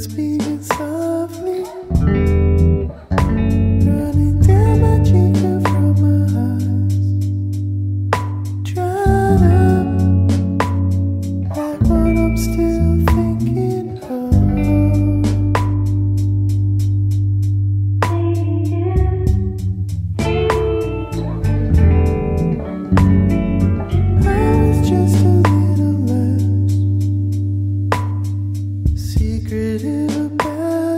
speaking softly, running down my cheek and from my eyes, dried up, like what I'm still thinking of. I was just a secret in a bag.